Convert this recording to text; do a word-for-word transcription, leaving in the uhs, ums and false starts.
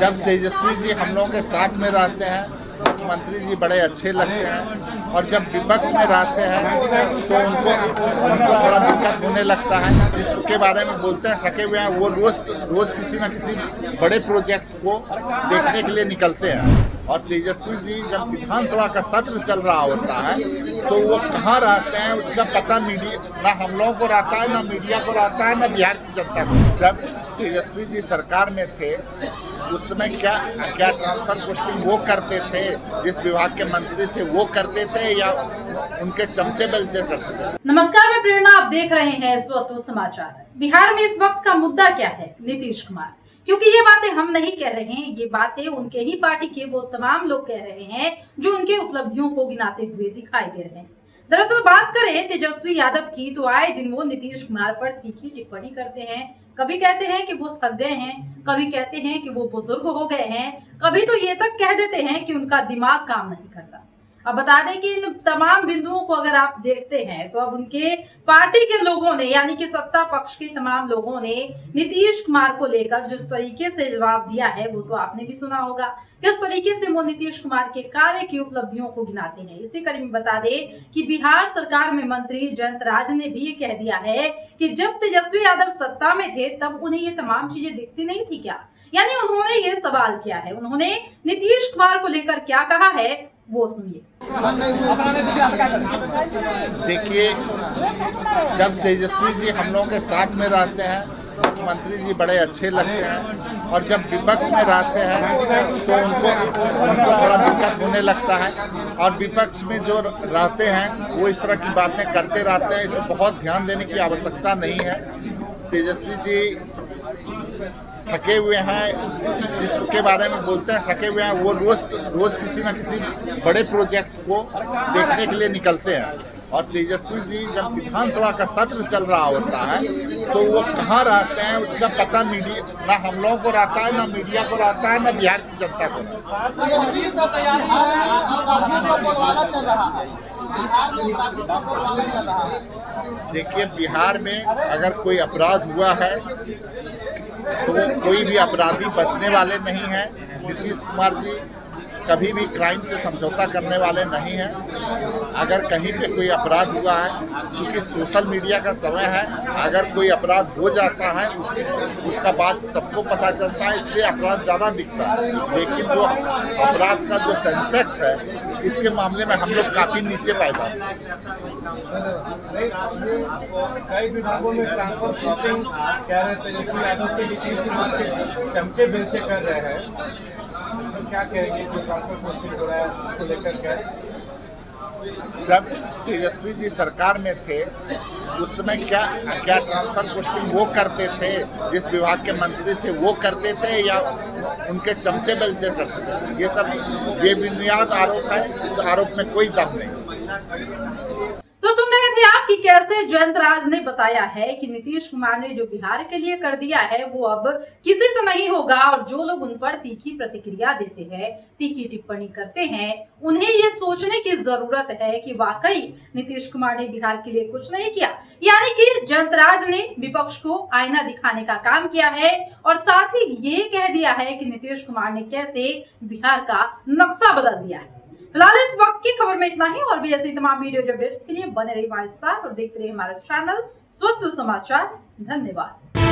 जब तेजस्वी जी हम लोगों के साथ में रहते हैं, मुख्यमंत्री जी बड़े अच्छे लगते हैं, और जब विपक्ष में रहते हैं तो उनको उनको थोड़ा दिक्कत होने लगता है, जिसके बारे में बोलते हैं थके हुए हैं। वो रोज रोज किसी न किसी बड़े प्रोजेक्ट को देखने के लिए निकलते हैं, और तेजस्वी जी जब विधानसभा का सत्र चल रहा होता है तो वो कहाँ रहते हैं उसका पता मीडिया ना हम लोगों को रहता है, ना मीडिया को रहता है, ना बिहार की जनता को। जब तेजस्वी जी सरकार में थे उस समय क्या क्या ट्रांसफर पोस्टिंग वो करते थे, जिस विभाग के मंत्री थे वो करते थे, या उनके चमचे बेलचे करते थे। नमस्कार, मैं प्रेरणा, आप देख रहे हैं स्वत्व समाचार। बिहार में इस वक्त का मुद्दा क्या है? नीतीश कुमार। क्योंकि ये बातें हम नहीं कह रहे हैं, ये बातें उनके ही पार्टी के वो तमाम लोग कह रहे हैं जो उनके उपलब्धियों को गिनाते हुए दिखाई दे रहे हैं। दरअसल बात करें तेजस्वी यादव की तो आए दिन वो नीतीश कुमार पर तीखी टिप्पणी करते हैं। कभी कहते हैं कि वो थक गए हैं, कभी कहते हैं कि वो बुजुर्ग हो गए हैं, कभी तो ये तक कह देते हैं कि उनका दिमाग काम नहीं करता। अब बता दें कि इन तमाम बिंदुओं को अगर आप देखते हैं तो अब उनके पार्टी के लोगों ने, यानी कि सत्ता पक्ष के तमाम लोगों ने नीतीश कुमार को लेकर जिस तरीके से जवाब दिया है वो तो आपने भी सुना होगा। किस तरीके से वो नीतीश कुमार के कार्य की उपलब्धियों को गिनाते हैं। इसी कड़ी में बता दें कि बिहार सरकार में मंत्री जयंत राज ने भी ये कह दिया है कि जब तेजस्वी यादव सत्ता में थे तब उन्हें ये तमाम चीजें दिखती नहीं थी क्या, यानी उन्होंने ये सवाल किया है। उन्होंने नीतीश कुमार को लेकर क्या कहा है वो सुनिए। देखिए, जब तेजस्वी जी हम लोगों के साथ में रहते हैं, मुख्यमंत्री जी बड़े अच्छे लगते हैं, और जब विपक्ष में रहते हैं तो उनको उनको थोड़ा दिक्कत होने लगता है। और विपक्ष में जो रहते हैं वो इस तरह की बातें करते रहते हैं, इसमें बहुत ध्यान देने की आवश्यकता नहीं है। तेजस्वी जी थके हुए हैं, जिसके बारे में बोलते हैं थके हुए हैं। वो रोज रोज किसी न किसी बड़े प्रोजेक्ट को देखने के लिए निकलते हैं, और तेजस्वी जी जब विधानसभा का सत्र चल रहा होता है तो वो कहाँ रहते हैं उसका पता मीडिया ना हम लोगों को रहता है, ना मीडिया को रहता है, ना बिहार की जनता को रहता है। देखिए, बिहार में अगर कोई अपराध हुआ है तो कोई भी अपराधी बचने वाले नहीं है। नीतीश कुमार जी कभी भी क्राइम से समझौता करने वाले नहीं हैं। अगर कहीं पे कोई अपराध हुआ है, चूँकि सोशल मीडिया का समय है, अगर कोई अपराध हो जाता है उसकी उसका बात सबको पता चलता है, इसलिए अपराध ज़्यादा दिखता है। लेकिन वो अपराध का जो सेंसेक्स है उसके मामले में हम लोग काफ़ी नीचे पाएगा। कई विभागों में ट्रांसफर पोस्टिंग कह रहे तेजस्वी यादव के नीतीश कुमार के चमचे बेलचे कर रहे हैं, क्या कहेंगे जो ट्रांसफर पोस्टिंग हो रहा है उसको लेकर के? जब तेजस्वी जी सरकार में थे उस समय क्या क्या ट्रांसफर पोस्टिंग वो करते थे, जिस विभाग के मंत्री थे वो करते थे, या उनके चमचे बेलचे करते थे? ये सब बेबुनियाद आरोप है, इस आरोप में कोई दम नहीं। तो सुन रहे थे आप कि कैसे जयंत राज ने बताया है कि नीतीश कुमार ने जो बिहार के लिए कर दिया है वो अब किसी से नहीं होगा, और जो लोग उन पर तीखी प्रतिक्रिया देते हैं, तीखी टिप्पणी करते हैं, उन्हें ये सोचने की जरूरत है कि वाकई नीतीश कुमार ने बिहार के लिए कुछ नहीं किया। यानी कि जयंत राज ने विपक्ष को आईना दिखाने का काम किया है, और साथ ही ये कह दिया है कि नीतीश कुमार ने कैसे बिहार का नक्शा बदल दिया है। फिलहाल इस वक्त की खबर में इतना ही, और भी ऐसी तमाम वीडियो अपडेट्स के लिए बने रहिए हमारे साथ और देखते रहिए हमारा चैनल स्वत्व समाचार। धन्यवाद।